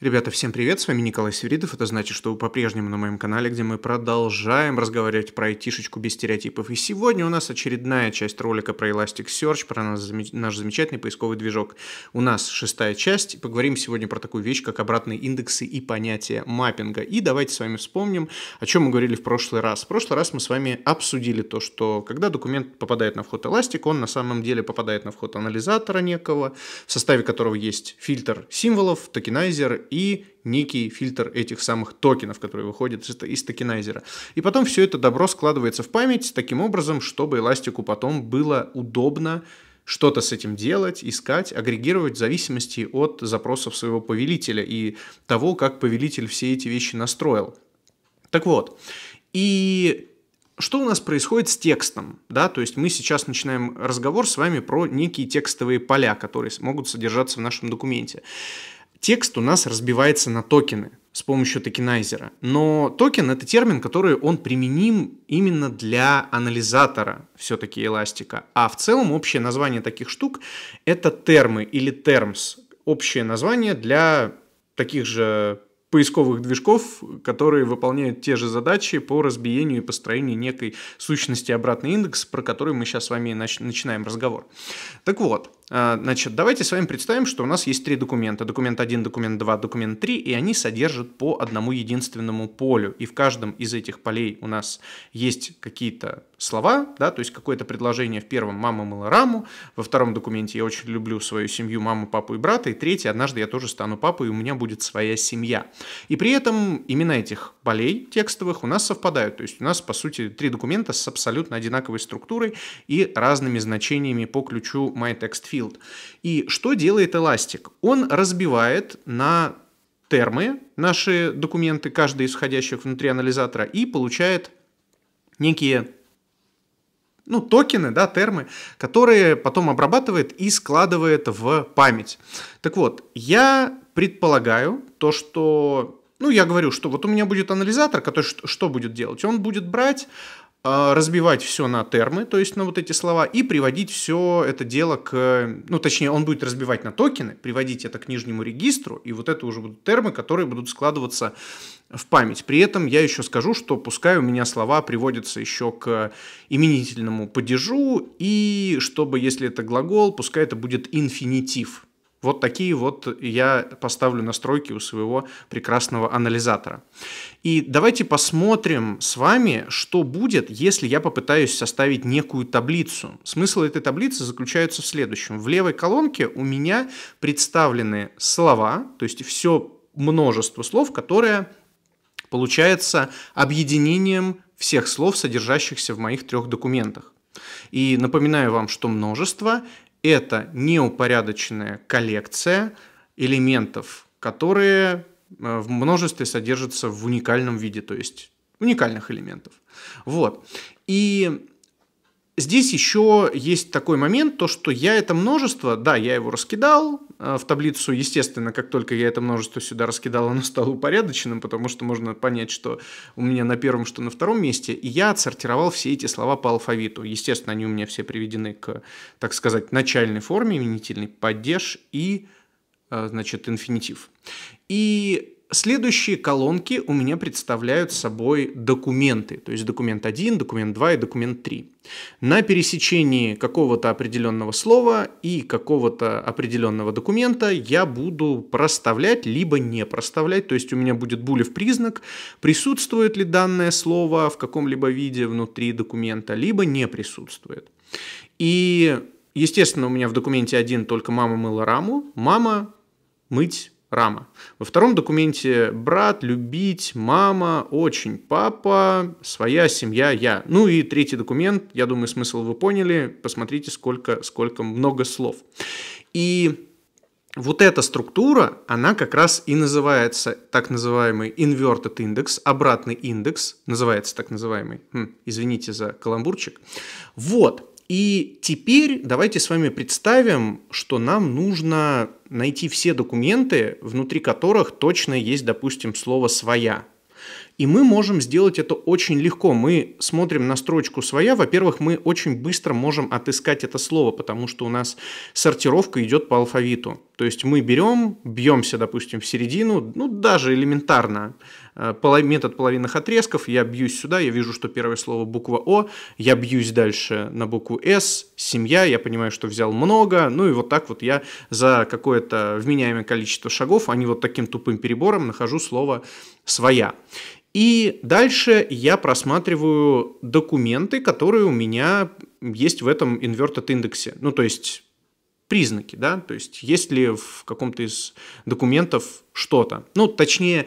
Ребята, всем привет, с вами Николай Свиридов, это значит, что вы по-прежнему на моем канале, где мы продолжаем разговаривать про айтишечку без стереотипов. И сегодня у нас очередная часть ролика про Elasticsearch, про наш замечательный поисковый движок. У нас шестая часть, и поговорим сегодня про такую вещь, как обратные индексы и понятие маппинга. И давайте с вами вспомним, о чем мы говорили в прошлый раз. В прошлый раз мы с вами обсудили то, что когда документ попадает на вход Elastic, он на самом деле попадает на вход анализатора некого, в составе которого есть фильтр символов, токенайзер и некий фильтр этих самых токенов, которые выходят из токенайзера. И потом все это добро складывается в память таким образом, чтобы эластику потом было удобно что-то с этим делать, искать, агрегировать в зависимости от запросов своего повелителя и того, как повелитель все эти вещи настроил. Так вот, и что у нас происходит с текстом? Да? То есть мы сейчас начинаем разговор с вами про некие текстовые поля, которые могут содержаться в нашем документе. Текст у нас разбивается на токены с помощью токенайзера. Но токен — это термин, который он применим именно для анализатора все-таки эластика. А в целом общее название таких штук — это термы или terms. Общее название для таких же поисковых движков, которые выполняют те же задачи по разбиению и построению некой сущности обратный индекс, про который мы сейчас с вами начинаем разговор. Так вот, значит, давайте с вами представим, что у нас есть три документа. Документ 1, документ 2, документ 3, и они содержат по одному единственному полю. И в каждом из этих полей у нас есть какие-то слова, да, то есть какое-то предложение в первом «мама мыла раму», во втором документе «я очень люблю свою семью, маму, папу и брата», и третий «однажды я тоже стану папой, и у меня будет своя семья». И при этом имена этих полей текстовых у нас совпадают. То есть у нас, по сути, три документа с абсолютно одинаковой структурой и разными значениями по ключу MyTextFeed. И что делает Elastic? Он разбивает на термы наши документы, каждый из входящих внутри анализатора, и получает некие токены, да, термы, которые потом обрабатывает и складывает в память. Так вот, я предполагаю то, что, я говорю, что вот у меня будет анализатор, который что будет делать? Он будет брать, разбивать все на термы, то есть на вот эти слова, и приводить все это дело к... точнее, он будет разбивать на токены, приводить это к нижнему регистру, и вот это уже будут термы, которые будут складываться в память. При этом я еще скажу, что пускай у меня слова приводятся еще к именительному падежу, и чтобы, если это глагол, пускай это будет инфинитив. Вот такие вот я поставлю настройки у своего прекрасного анализатора. И давайте посмотрим с вами, что будет, если я попытаюсь составить некую таблицу. Смысл этой таблицы заключается в следующем. В левой колонке у меня представлены слова, то есть все множество слов, которое получается объединением всех слов, содержащихся в моих трех документах. И напоминаю вам, что множество — это неупорядоченная коллекция элементов, которые в множестве содержатся в уникальном виде, то есть уникальных элементов. Вот. И здесь еще есть такой момент, то что я это множество, да, я его раскидал в таблицу, естественно, как только я это множество сюда раскидал, оно стало упорядоченным, потому что можно понять, что у меня на первом, что на втором месте, и я отсортировал все эти слова по алфавиту. Естественно, они у меня все приведены к, так сказать, начальной форме, именительный падеж и, значит, инфинитив. И следующие колонки у меня представляют собой документы, то есть документ 1, документ 2 и документ 3. На пересечении какого-то определенного слова и какого-то определенного документа я буду проставлять, либо не проставлять, то есть у меня будет булев признак, присутствует ли данное слово в каком-либо виде внутри документа, либо не присутствует. И, естественно, у меня в документе 1 только «мама мыла раму», «мама мыть рама». Во втором документе брат, любить, мама, очень, папа, своя, семья, я. Ну и третий документ, я думаю, смысл вы поняли, посмотрите, сколько много слов. И вот эта структура, она как раз и называется так называемый inverted index, обратный индекс, называется так называемый, извините за каламбурчик. Вот. И теперь давайте с вами представим, что нам нужно найти все документы, внутри которых точно есть, допустим, слово «своя». И мы можем сделать это очень легко. Мы смотрим на строчку «Своя». Во-первых, мы очень быстро можем отыскать это слово, потому что у нас сортировка идет по алфавиту. То есть мы берем, бьемся, допустим, в середину, ну, даже элементарно. Метод половинных отрезков. Я бьюсь сюда, я вижу, что первое слово буква «О». Я бьюсь дальше на букву «С». Семья, я понимаю, что взял много. Ну и вот так вот я за какое-то вменяемое количество шагов, а не вот таким тупым перебором, нахожу слово «Своя». И дальше я просматриваю документы, которые у меня есть в этом inverted индексе. Ну, то есть признаки, да, то есть есть ли в каком-то из документов что-то. Ну, точнее,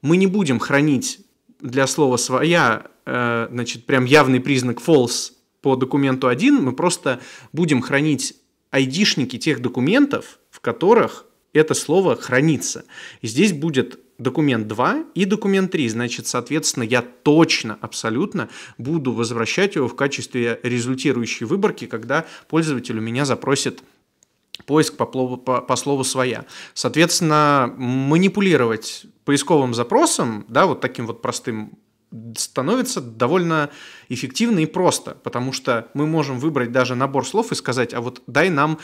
мы не будем хранить для слова «своя», значит, прям явный признак false по документу 1, мы просто будем хранить ID-шники тех документов, в которых это слово хранится. И здесь будет документ 2 и документ 3. Значит, соответственно, я точно, абсолютно буду возвращать его в качестве результирующей выборки, когда пользователь у меня запросит поиск по слову «своя». Соответственно, манипулировать поисковым запросом, да, вот таким вот простым, становится довольно эффективно и просто, потому что мы можем выбрать даже набор слов и сказать, а вот дай нам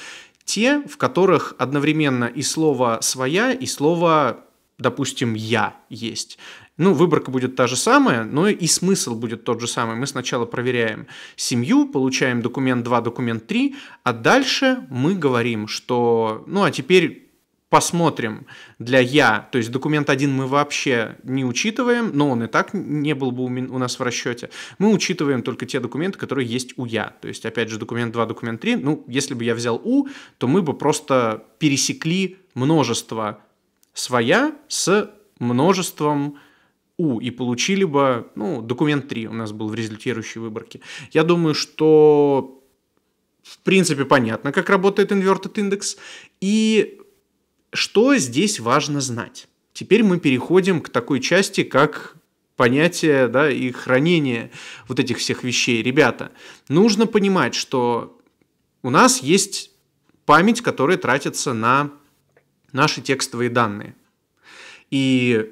те, в которых одновременно и слово «своя», и слово, допустим, «я» есть. Ну, выборка будет та же самая, но и смысл будет тот же самый. Мы сначала проверяем семью, получаем документ 2, документ 3, а дальше мы говорим, что... Ну, а теперь посмотрим для «я». То есть документ 1 мы вообще не учитываем, но он и так не был бы у нас в расчете. Мы учитываем только те документы, которые есть у «я». То есть, опять же, документ 2, документ 3. Ну, если бы я взял «у», то мы бы просто пересекли множество «своя» с множеством «у» и получили бы, ну, документ 3 у нас был в результирующей выборке. Я думаю, что в принципе понятно, как работает inverted index. И что здесь важно знать? Теперь мы переходим к такой части, как понятие, да, и хранение вот этих всех вещей. Ребята, нужно понимать, что у нас есть память, которая тратится на наши текстовые данные. И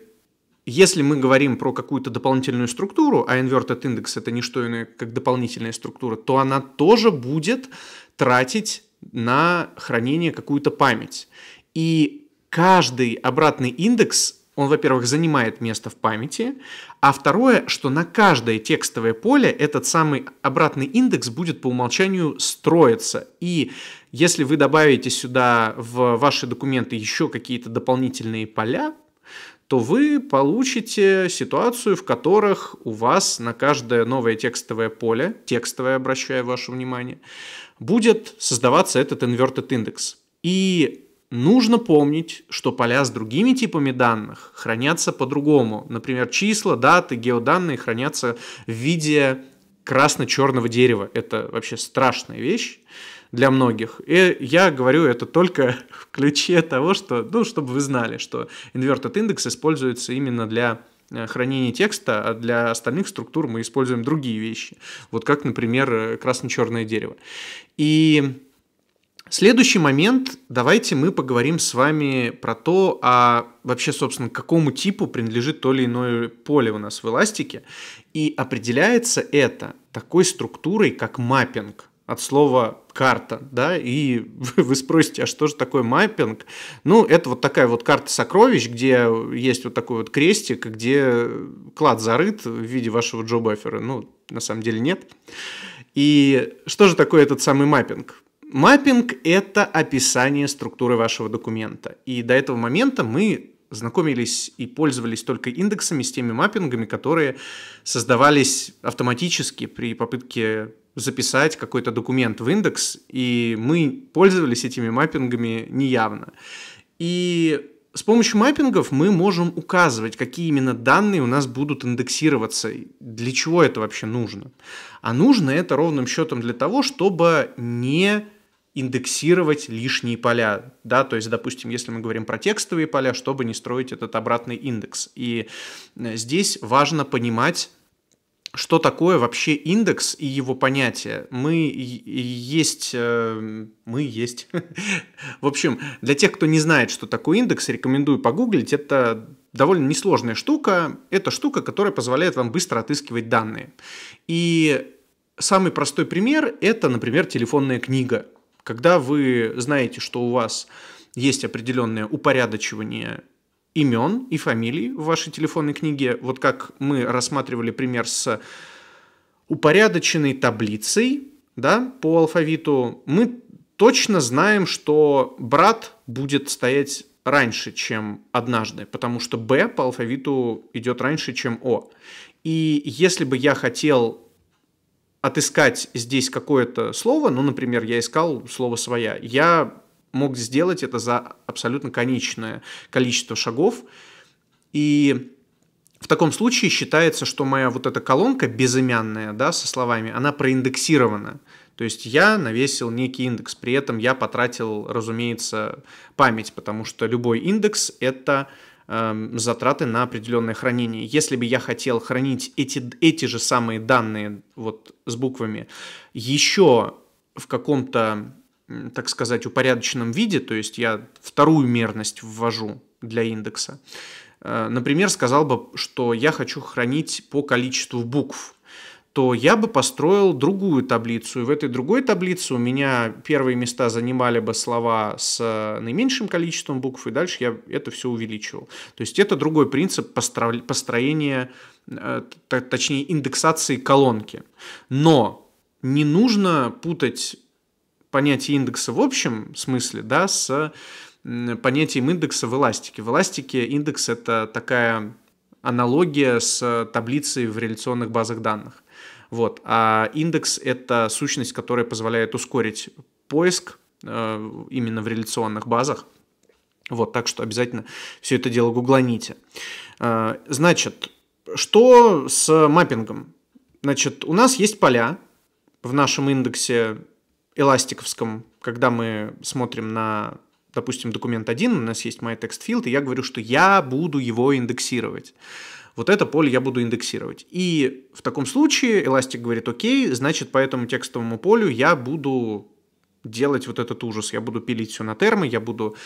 если мы говорим про какую-то дополнительную структуру, а inverted index — это не что иное, как дополнительная структура, то она тоже будет тратить на хранение какую-то память. И каждый обратный индекс, он, во-первых, занимает место в памяти, а второе, что на каждое текстовое поле этот самый обратный индекс будет по умолчанию строиться. И если вы добавите сюда в ваши документы еще какие-то дополнительные поля, то вы получите ситуацию, в которых у вас на каждое новое текстовое поле, текстовое, обращаю ваше внимание, будет создаваться этот inverted индекс. И нужно помнить, что поля с другими типами данных хранятся по-другому. Например, числа, даты, геоданные хранятся в виде красно-черного дерева. Это вообще страшная вещь для многих. И я говорю это только в ключе того, что, ну, чтобы вы знали, что inverted index используется именно для хранения текста, а для остальных структур мы используем другие вещи. Вот как, например, красно-черное дерево. И следующий момент, давайте мы поговорим с вами про то, а вообще, собственно, к какому типу принадлежит то или иное поле у нас в эластике. И определяется это такой структурой, как маппинг, от слова «карта», да, и вы спросите, а что же такое маппинг? Ну, это вот такая вот карта сокровищ, где есть вот такой вот крестик, где клад зарыт в виде вашего джо-баффера. Ну, на самом деле нет. И что же такое этот самый маппинг? Маппинг – это описание структуры вашего документа. И до этого момента мы знакомились и пользовались только индексами с теми маппингами, которые создавались автоматически при попытке записать какой-то документ в индекс, и мы пользовались этими маппингами неявно. И с помощью маппингов мы можем указывать, какие именно данные у нас будут индексироваться, для чего это вообще нужно. А нужно это ровным счетом для того, чтобы не индексировать лишние поля, да, то есть, допустим, если мы говорим про текстовые поля, чтобы не строить этот обратный индекс. И здесь важно понимать, что такое вообще индекс и его понятие. В общем, для тех, кто не знает, что такое индекс, рекомендую погуглить. Это довольно несложная штука. Это штука, которая позволяет вам быстро отыскивать данные. И самый простой пример – это, например, телефонная книга. Когда вы знаете, что у вас есть определенное упорядочивание имен и фамилий в вашей телефонной книге, вот как мы рассматривали пример с упорядоченной таблицей, да, по алфавиту, мы точно знаем, что брат будет стоять раньше, чем однажды, потому что Б по алфавиту идет раньше, чем О. И если бы я хотел отыскать здесь какое-то слово, ну, например, я искал слово «своя», я мог сделать это за абсолютно конечное количество шагов. И в таком случае считается, что моя вот эта колонка безымянная, да, со словами, она проиндексирована. То есть я навесил некий индекс, при этом я потратил, разумеется, память, потому что любой индекс – это затраты на определенное хранение. Если бы я хотел хранить эти же самые данные вот с буквами еще в каком-то, так сказать, упорядоченном виде, то есть я вторую мерность ввожу для индекса, например, сказал бы, что я хочу хранить по количеству букв, то я бы построил другую таблицу. И в этой другой таблице у меня первые места занимали бы слова с наименьшим количеством букв, и дальше я это все увеличивал. То есть это другой принцип построения, точнее индексации колонки. Но не нужно путать понятие индекса в общем смысле, да, с понятием индекса в эластике. В эластике индекс – это такая аналогия с таблицей в реляционных базах данных. Вот. А индекс – это сущность, которая позволяет ускорить поиск именно в реляционных базах. Вот, так что обязательно все это дело гугланите. Значит, что с маппингом? Значит, у нас есть поля в нашем индексе эластиковском, когда мы смотрим на, допустим, документ 1, у нас есть MyTextFeed, и я говорю, что я буду его индексировать. Вот это поле я буду индексировать. И в таком случае Elastic говорит, окей, значит, по этому текстовому полю я буду делать вот этот ужас. Я буду пилить все на термы, я буду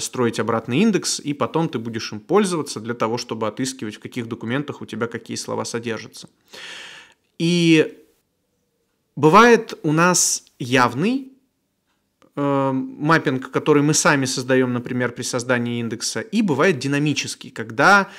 строить обратный индекс, и потом ты будешь им пользоваться для того, чтобы отыскивать, в каких документах у тебя какие слова содержатся. И бывает у нас явный маппинг, который мы сами создаем, например, при создании индекса, и бывает динамический, когда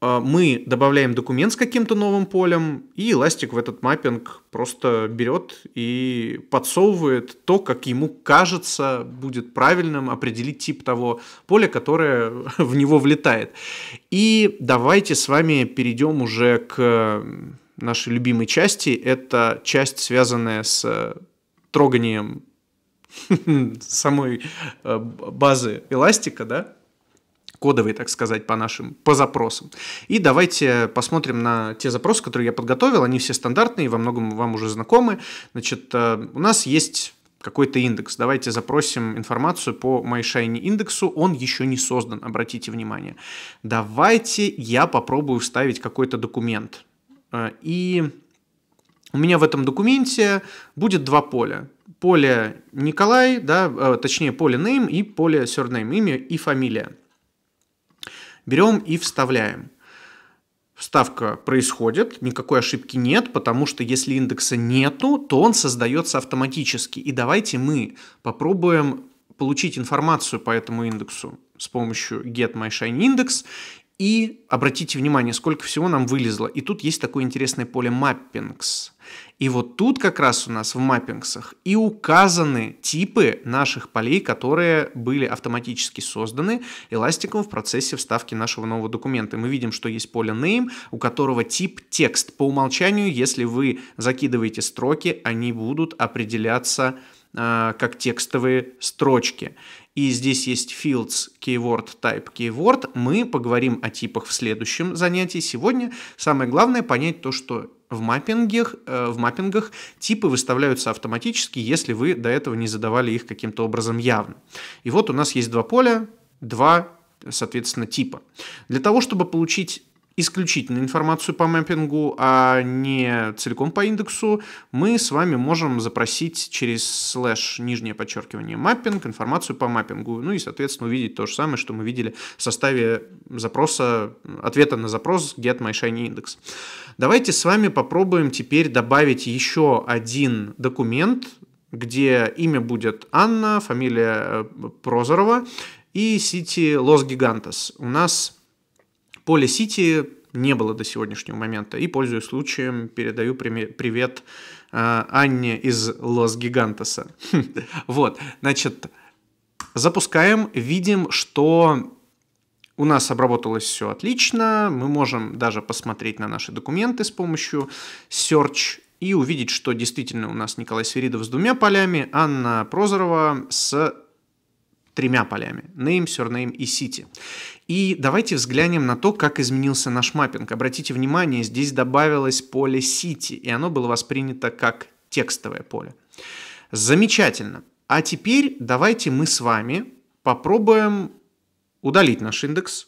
мы добавляем документ с каким-то новым полем, и Elastic в этот маппинг просто берет и подсовывает то, как ему кажется будет правильным определить тип того поля, которое в него влетает. И давайте с вами перейдем уже к нашей любимой части. Это часть, связанная с троганием самой базы эластика, да? Кодовый, так сказать, по нашим, по запросам. И давайте посмотрим на те запросы, которые я подготовил. Они все стандартные, во многом вам уже знакомы. Значит, у нас есть какой-то индекс. Давайте запросим информацию по MyShiny индексу. Он еще не создан, обратите внимание. Давайте я попробую вставить какой-то документ. И у меня в этом документе будет два поля. Поле Николай, да, точнее поле name и поле surname, имя и фамилия. Берем и вставляем. Вставка происходит, никакой ошибки нет, потому что если индекса нету, то он создается автоматически. И давайте мы попробуем получить информацию по этому индексу с помощью getMyShinyIndex. И обратите внимание, сколько всего нам вылезло. И тут есть такое интересное поле mappings. И вот тут как раз у нас в маппингсах и указаны типы наших полей, которые были автоматически созданы эластиком в процессе вставки нашего нового документа. И мы видим, что есть поле name, у которого тип текст. По умолчанию, если вы закидываете строки, они будут определяться как текстовые строчки. И здесь есть fields, keyword, type, keyword. Мы поговорим о типах в следующем занятии. Сегодня самое главное понять то, что в маппингах типы выставляются автоматически, если вы до этого не задавали их каким-то образом явно. И вот у нас есть два поля, два, соответственно, типа. Для того, чтобы получить исключительно информацию по мэппингу, а не целиком по индексу, мы с вами можем запросить через слэш нижнее подчеркивание «Маппинг» информацию по маппингу, ну и, соответственно, увидеть то же самое, что мы видели в составе запроса, ответа на запрос «Get MyShiny Index». Давайте с вами попробуем теперь добавить еще один документ, где имя будет Анна, фамилия Прозорова и сити Лос-Гигантес. У нас поле сити не было до сегодняшнего момента. И, пользуясь случаем, передаю привет Анне из Лос-Гигантеса. Вот, значит, запускаем, видим, что у нас обработалось все отлично. Мы можем даже посмотреть на наши документы с помощью Search и увидеть, что действительно у нас Николай Свиридов с двумя полями, Анна Прозорова с тремя полями – name, surname и city. И давайте взглянем на то, как изменился наш маппинг. Обратите внимание, здесь добавилось поле city, и оно было воспринято как текстовое поле. Замечательно. А теперь давайте мы с вами попробуем удалить наш индекс.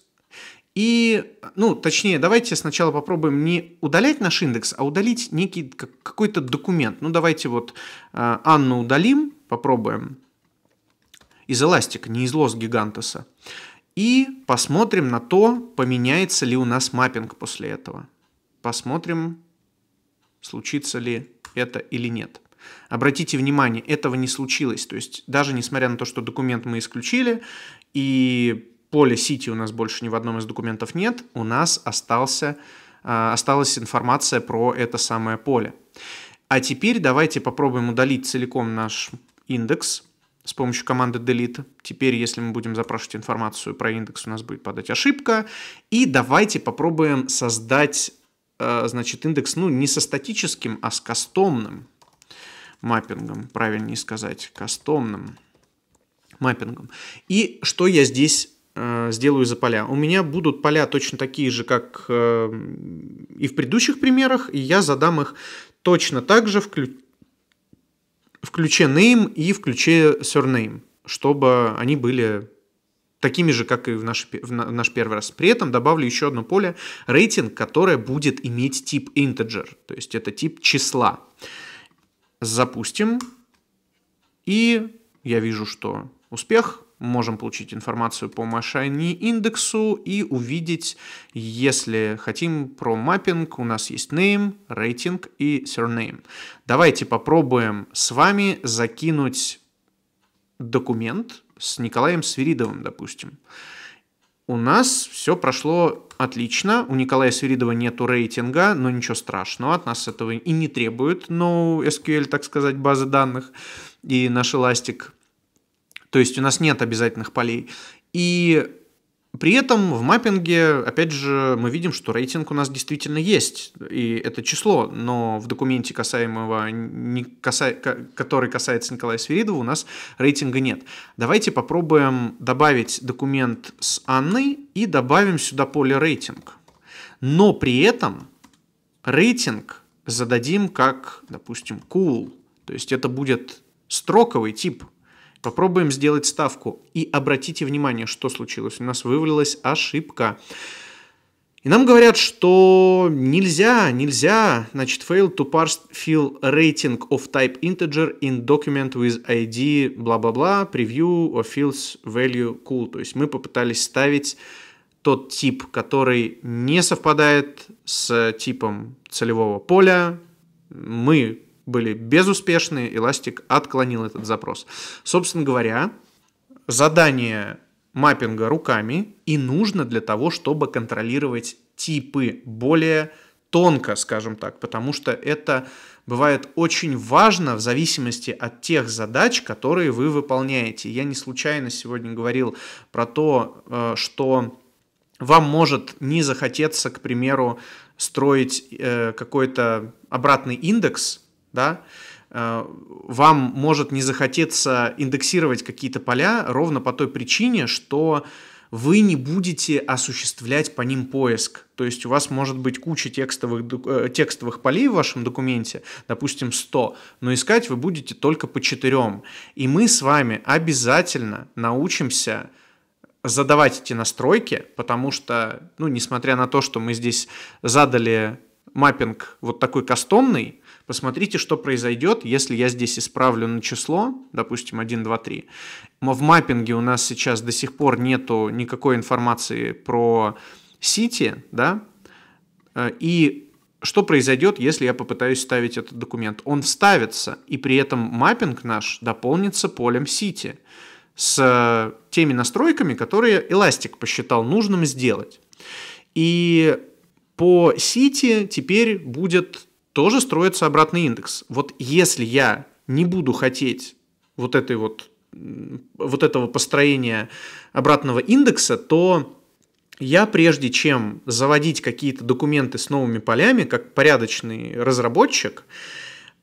И, ну, точнее, давайте сначала попробуем не удалять наш индекс, а удалить некий какой-то документ. Ну, давайте вот Анну удалим, попробуем. Из эластика, не из Лос-Гигантеса. И посмотрим на то, поменяется ли у нас маппинг после этого. Посмотрим, случится ли это или нет. Обратите внимание, этого не случилось. То есть даже несмотря на то, что документ мы исключили, и поле City у нас больше ни в одном из документов нет, у нас осталась информация про это самое поле. А теперь давайте попробуем удалить целиком наш индекс с помощью команды delete. Теперь, если мы будем запрашивать информацию про индекс, у нас будет падать ошибка. И давайте попробуем создать, значит, индекс, ну, не со статическим, а с кастомным маппингом. Правильнее сказать, кастомным маппингом. И что я здесь сделаю за поля? У меня будут поля точно такие же, как и в предыдущих примерах, и я задам их точно так же в ключе name и в ключе surname, чтобы они были такими же, как и в наш первый раз. При этом добавлю еще одно поле rating, которое будет иметь тип integer, то есть это тип числа. Запустим, и я вижу, что успех. Можем получить информацию по MyShiny индексу и увидеть, если хотим, про маппинг. У нас есть name, rating и surname. Давайте попробуем с вами закинуть документ с Николаем Свиридовым, допустим. У нас все прошло отлично. У Николая Свиридова нету рейтинга, но ничего страшного. От нас этого и не требует NoSQL, так сказать, базы данных и наш Elastic. То есть у нас нет обязательных полей. И при этом в маппинге, опять же, мы видим, что рейтинг у нас действительно есть. И это число, но в документе, который касается Николая Свиридова, у нас рейтинга нет. Давайте попробуем добавить документ с Анной и добавим сюда поле рейтинг. Но при этом рейтинг зададим как, допустим, cool. То есть это будет строковый тип. Попробуем сделать ставку. И обратите внимание, что случилось. У нас вывалилась ошибка. И нам говорят, что нельзя. Значит, fail to parse field rating of type integer in document with ID, бла-бла-бла, preview of fields value cool. То есть мы попытались ставить тот тип, который не совпадает с типом целевого поля. Мы были безуспешны, Elastic отклонил этот запрос. Собственно говоря, задание маппинга руками и нужно для того, чтобы контролировать типы более тонко, скажем так, потому что это бывает очень важно в зависимости от тех задач, которые вы выполняете. Я не случайно сегодня говорил про то, что вам может не захотеться, к примеру, строить какой-то обратный индекс, да? Вам может не захотеться индексировать какие-то поля ровно по той причине, что вы не будете осуществлять по ним поиск. То есть у вас может быть куча текстовых полей в вашем документе, допустим, 100, но искать вы будете только по 4. И мы с вами обязательно научимся задавать эти настройки, потому что, ну, несмотря на то, что мы здесь задали маппинг вот такой кастомный, посмотрите, что произойдет, если я здесь исправлю на число, допустим, 1, 2, 3. В маппинге у нас сейчас до сих пор нету никакой информации про city, да, и что произойдет, если я попытаюсь вставить этот документ? Он вставится, и при этом маппинг наш дополнится полем city с теми настройками, которые Elastic посчитал нужным сделать. И по city теперь будет тоже строиться обратный индекс. Вот если я не буду хотеть вот этого построения обратного индекса, то я, прежде чем заводить какие-то документы с новыми полями, как порядочный разработчик,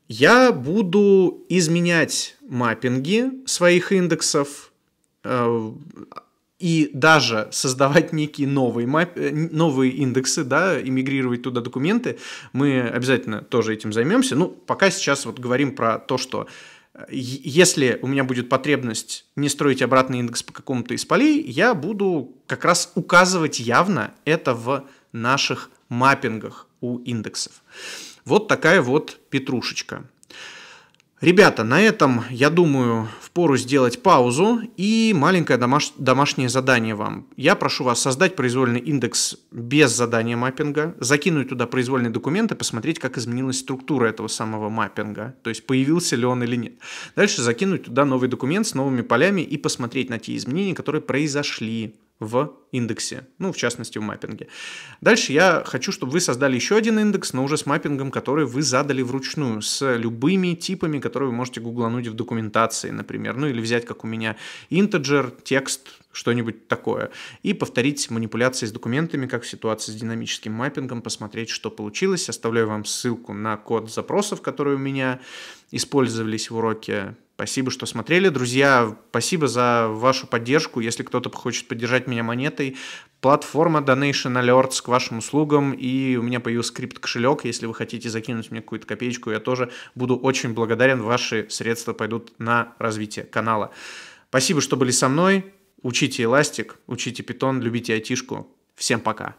я буду изменять маппинги своих индексов и даже создавать некие новые индексы, да, и мигрировать туда документы. Мы обязательно тоже этим займемся. Ну, пока сейчас вот говорим про то, что если у меня будет потребность не строить обратный индекс по какому-то из полей, я буду как раз указывать явно это в наших маппингах у индексов. Вот такая вот петрушечка. Ребята, на этом, я думаю, впору сделать паузу и маленькое домашнее задание вам. Я прошу вас создать произвольный индекс без задания маппинга, закинуть туда произвольные документы, посмотреть, как изменилась структура этого самого маппинга, то есть появился ли он или нет. Дальше закинуть туда новый документ с новыми полями и посмотреть на те изменения, которые произошли в индексе, ну, в частности, в маппинге. Дальше я хочу, чтобы вы создали еще один индекс, но уже с маппингом, который вы задали вручную, с любыми типами, которые вы можете гуглануть в документации, например, ну, или взять, как у меня, integer, текст, что-нибудь такое, и повторить манипуляции с документами, как в ситуации с динамическим маппингом, посмотреть, что получилось. Оставляю вам ссылку на код запросов, которые у меня использовались в уроке. Спасибо, что смотрели. Друзья, спасибо за вашу поддержку. Если кто-то хочет поддержать меня монетой, платформа Donation Alerts к вашим услугам. И у меня появился крипт-кошелек. Если вы хотите закинуть мне какую-то копеечку, я тоже буду очень благодарен. Ваши средства пойдут на развитие канала. Спасибо, что были со мной. Учите Elastic, учите Python, любите айтишку. Всем пока.